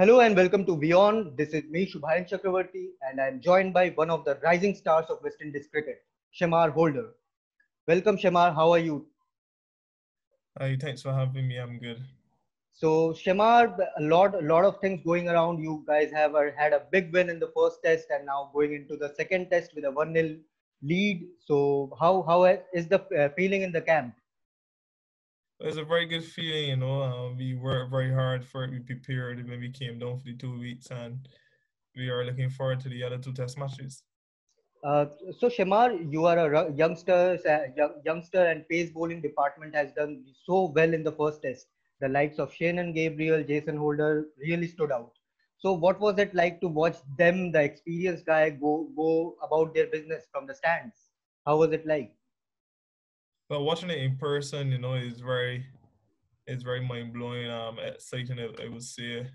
Hello and welcome to WION. This is me, Shubhayan Chakravarti, and I am joined by one of the rising stars of West Indies cricket, Chemar Holder. Welcome, Chemar. How are you? Hi, thanks for having me. I'm good. So, Chemar, a lot of things going around. You guys have had a big win in the first test and now going into the second test with a 1-0 lead. So, how is the feeling in the camp? It's a very good feeling, you know. We worked very hard for it. We prepared when we came down for the 2 weeks, and we are looking forward to the other two test matches. So, Chemar, you are a youngster, and pace bowling department has done so well in the first test. The likes of Shannon Gabriel, Jason Holder really stood out. So, what was it like to watch them, the experienced guy, go about their business from the stands? How was it like? But watching it in person, you know, is very mind-blowing, exciting, I would say.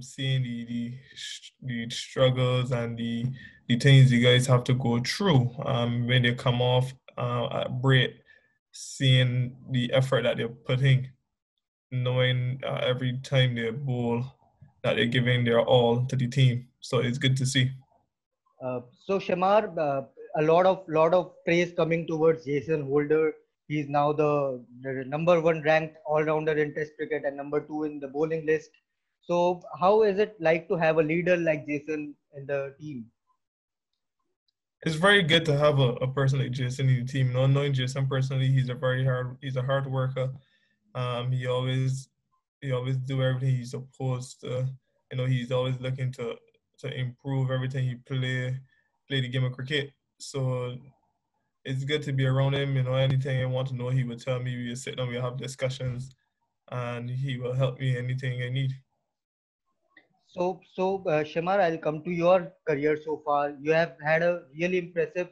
Seeing the struggles and the things you guys have to go through when they come off at break, seeing the effort that they're putting, knowing every time they bowl that they're giving their all to the team. So it's good to see. So, Chemar, a lot of praise coming towards Jason Holder. He is now the number 1 ranked all-rounder in Test cricket and number 2 in the bowling list. So how is it like to have a leader like Jason in the team? It's very good to have a person like Jason in the team. Not knowing Jason personally, he's a hard worker. He always do everything he's supposed to. You know, he's always looking to improve everything he play the game of cricket. So it's good to be around him. You know, anything I want to know, he will tell me. We will sit down, we will have discussions, and he will help me anything I need. So, Chemar, I'll come to your career so far. You have had a really impressive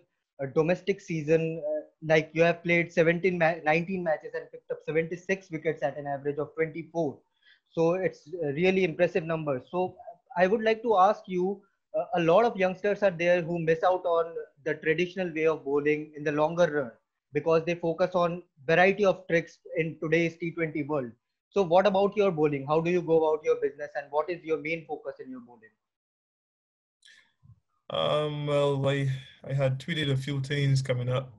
domestic season. Like you have played 19 matches and picked up 76 wickets at an average of 24. So it's a really impressive number. So I would like to ask you, a lot of youngsters are there who miss out on the traditional way of bowling in the longer run because they focus on variety of tricks in today's T20 world. So what about your bowling? How do you go about your business and what is your main focus in your bowling? Well, I had tweeted a few things coming up.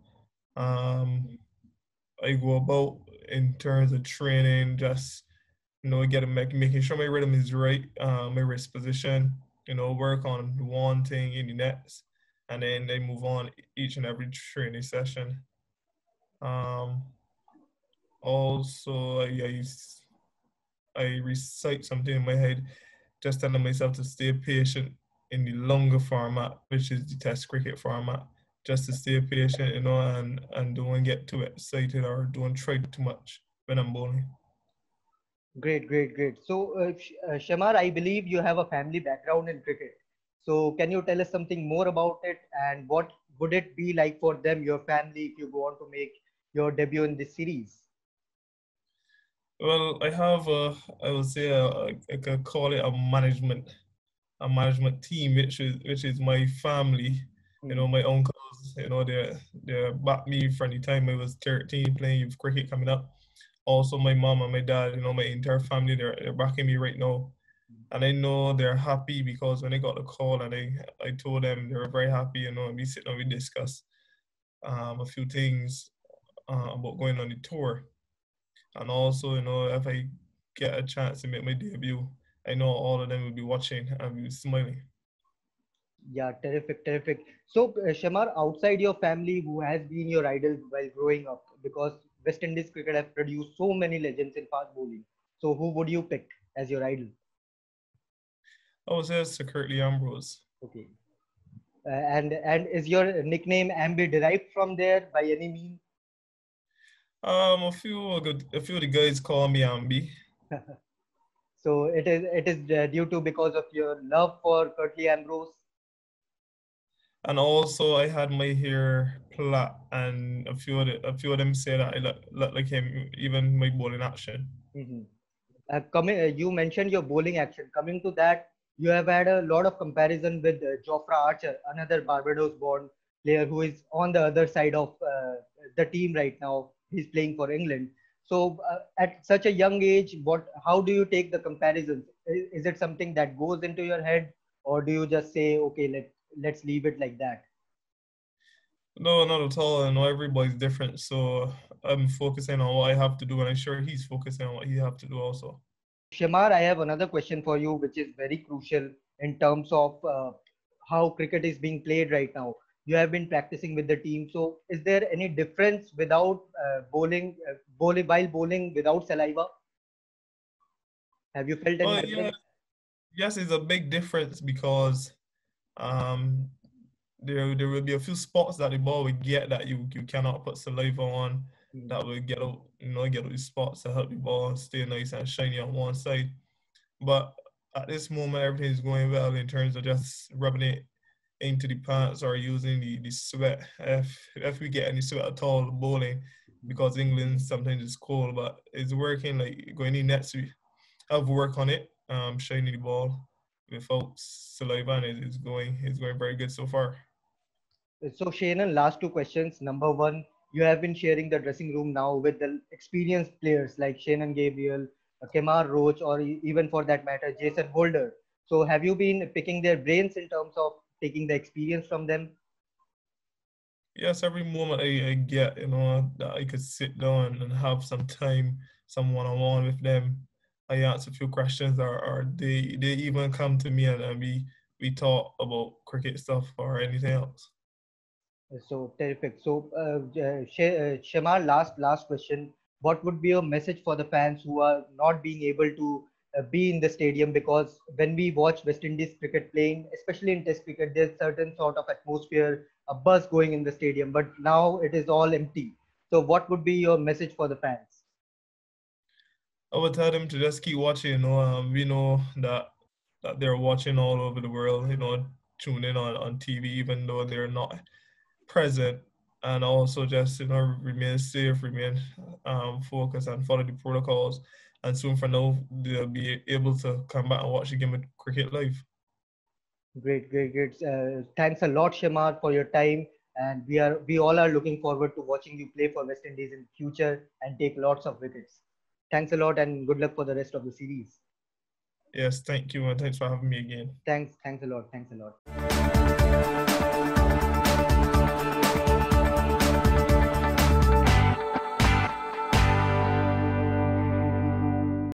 I go about in terms of training, just, you know, making sure my rhythm is right, my wrist position, you know, work on one thing in the next, and then they move on each and every training session. Also, I recite something in my head, just telling myself to stay patient in the longer format, which is the test cricket format, just to stay patient, you know, and don't get too excited or don't try too much when I'm bowling. Great. So, Chemar, I believe you have a family background in cricket. So, can you tell us something more about it and what would it be like for them, your family, if you go on to make your debut in this series? Well, I have, I would say, I could call it a management team, which is my family. You know, my uncles, you know, they backed me from the time I was 13 playing youth cricket coming up. Also, my mom and my dad, you know, my entire family, they're backing me right now. And I know they're happy because when they got the call and I told them, they were very happy, you know, and we sit down, we discuss a few things about going on the tour. And also, you know, if I get a chance to make my debut, I know all of them will be watching and will be smiling. Yeah, terrific. So, Chemar, outside your family, who has been your idol while growing up? Because West Indies cricket have produced so many legends in fast bowling. So who would you pick as your idol? I would say Sir Curtly Ambrose. Okay. And is your nickname Ambi derived from there by any means? A few of the guys call me Ambi. So it is due to because of your love for Curtly Ambrose. And also, I had my hair plait, and a few of them say that I look like him, even my bowling action. Mm-hmm. You mentioned your bowling action. Coming to that, you have had a lot of comparison with Jofra Archer, another Barbados-born player who is on the other side of the team right now. He's playing for England. So, at such a young age, how do you take the comparisons? Is it something that goes into your head, or do you just say, okay, let's leave it like that? No, not at all. I know everybody's different, so I'm focusing on what I have to do, and I'm sure he's focusing on what he has to do also. Chemar, I have another question for you, which is very crucial in terms of how cricket is being played right now. You have been practicing with the team, so is there any difference without while bowling without saliva? Have you felt any difference? Yes, it's a big difference because there will be a few spots that the ball will get that you cannot put saliva on. That will get these spots to help the ball stay nice and shiny on one side. But at this moment, everything is going well in terms of just rubbing it into the pants or using the sweat. If we get any sweat at all bowling, because England sometimes is cold, but it's working. Like going in nets, we have work on it. Shiny the ball without saliva, and it's going very good so far. So Shannon, last two questions. Number one, you have been sharing the dressing room now with the experienced players like Shannon Gabriel, Kemar Roach, or even for that matter, Jason Holder. So have you been picking their brains in terms of taking the experience from them? Yes, every moment I get, that I could sit down and have some time, some one-on-one with them. I ask a few questions, or they even come to me and we talk about cricket stuff or anything else. So terrific. So, Chemar, last question. What would be a message for the fans who are not being able to be in the stadium? Because when we watch West Indies cricket playing, especially in Test cricket, there's certain sort of atmosphere, a buzz going in the stadium. But now it is all empty. So what would be your message for the fans? I would tell them to just keep watching. We know that they're watching all over the world. Tune in on TV, even though they're not present, and also just remain safe, remain focused, and follow the protocols. And soon from now, they'll be able to come back and watch the game of cricket live. Great. Thanks a lot, Chemar, for your time. And we all are looking forward to watching you play for West Indies in the future and take lots of wickets. Thanks a lot, and good luck for the rest of the series. Yes, thank you, and thanks for having me again. Thanks a lot.